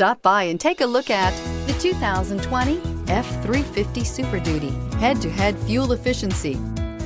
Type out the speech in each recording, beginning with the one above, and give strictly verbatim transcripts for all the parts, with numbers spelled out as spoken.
Stop by and take a look at the two thousand twenty F three fifty Super Duty. Head-to-head fuel efficiency,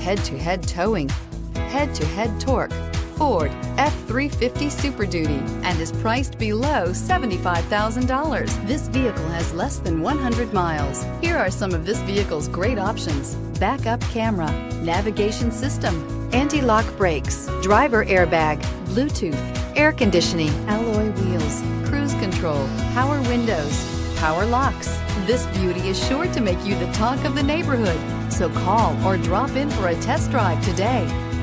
head-to-head towing, head-to-head torque. Ford F three fifty Super Duty, and is priced below seventy-five thousand dollars. This vehicle has less than one hundred miles. Here are some of this vehicle's great options: backup camera, navigation system, anti-lock brakes, driver airbag, Bluetooth, air conditioning, alloy wheels, cruise control, power windows, power locks. This beauty is sure to make you the talk of the neighborhood. So call or drop in for a test drive today.